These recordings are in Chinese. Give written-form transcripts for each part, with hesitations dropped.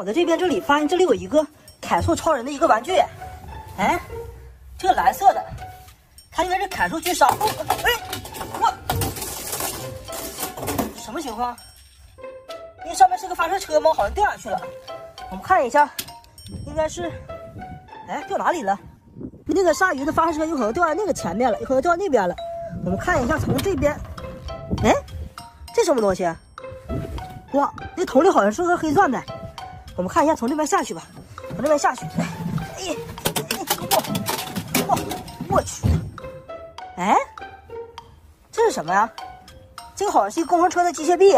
我在这边这里发现这里有一个凯树超人的一个玩具，哎，这个蓝色的，它应该是凯树巨鲨。哎，我什么情况？因为上面是个发射车吗？好像掉下去了。我们看一下，应该是，哎，掉哪里了？那个鲨鱼的发射车有可能掉在那个前面了，有可能掉到那边了。我们看一下，从这边，哎，这什么东西？哇，那桶里好像是个黑钻的。我们看一下，从这边下去吧，从这边下去。哎，我去！哎，这是什么呀？这个好像是一个工程车的机械臂。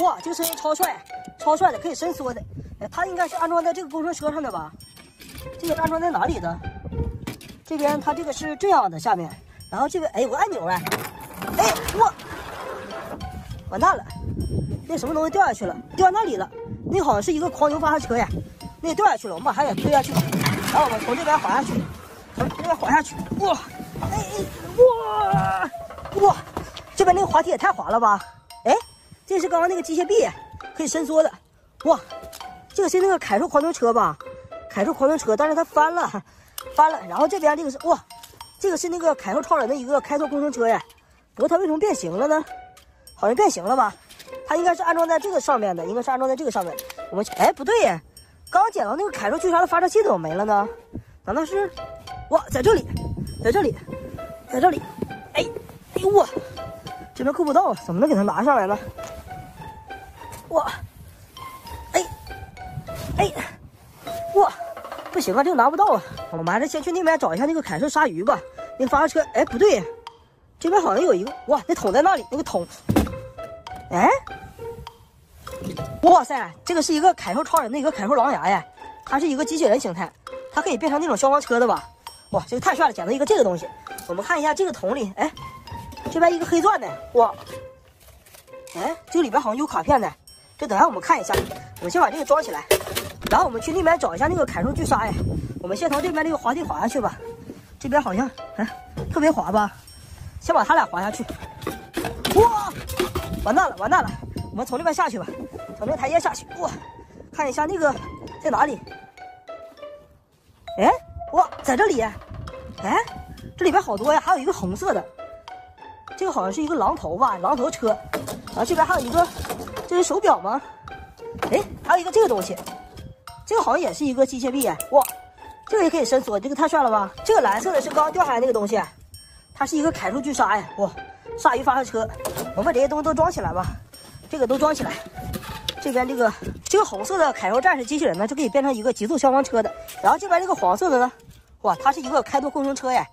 哇，这个声音超帅，超帅的，可以伸缩的。哎，它应该是安装在这个工程车上的吧？这个安装在哪里的？这边它这个是这样的，下面，然后这边哎有个按钮哎，哎我完蛋了，那什么东西掉下去了，掉到那里了，那好像是一个狂牛发射车呀，那掉下去了，我们把它也推下去吧，然后我们从这边滑下去，从这边滑下去，哇，哎哎哇哇，这边那个滑梯也太滑了吧，哎，这是刚刚那个机械臂，可以伸缩的，哇，这个是那个凯树狂牛车吧？凯树狂牛车，但是它翻了。翻了，然后这边这个是哇，这个是那个凯树超人的一个开拓工程车呀，不过它为什么变形了呢？好像变形了吧？它应该是安装在这个上面的，应该是安装在这个上面的。我们哎不对呀，刚捡到那个凯树巨鲨的发射器怎么没了呢？难道是哇在这里，在这里，在这里？哎哎呦哇，这边够不到，怎么能给它拿上来呢？哇，哎哎哇！不行啊，这个拿不到啊！我们还是先去那边找一下那个凯顺鲨鱼吧。那个发射车，哎，不对，这边好像有一个哇，那桶在那里，那个桶，哎，哇塞，这个是一个凯顺超人的一个凯顺狼牙呀，它是一个机器人形态，它可以变成那种消防车的吧？哇，这个太帅了，捡到一个这个东西。我们看一下这个桶里，哎，这边一个黑钻的，哇，哎，这个里边好像有卡片的，这等下我们看一下，我们先把这个装起来。然后我们去那边找一下那个凯树巨鲨呀，我们先从这边那个滑梯滑下去吧，这边好像哎特别滑吧，先把它俩滑下去。哇，完蛋了完蛋了，我们从这边下去吧，从这个台阶下去。哇，看一下那个在哪里？哎，哇，在这里。哎，这里边好多呀，还有一个红色的，这个好像是一个榔头吧，榔头车。然后这边还有一个，这是手表吗？哎，还有一个这个东西。这个好像也是一个机械臂，哇，这个也可以伸缩，这个太帅了吧！这个蓝色的是刚刚掉下来那个东西，它是一个凯树巨鲨呀，哇，鲨鱼发射车，我们把这些东西都装起来吧，这个都装起来。这边这个红色的凯树战士机器人呢，就可以变成一个极速消防车的，然后这边这个黄色的呢，哇，它是一个开拓工程车呀。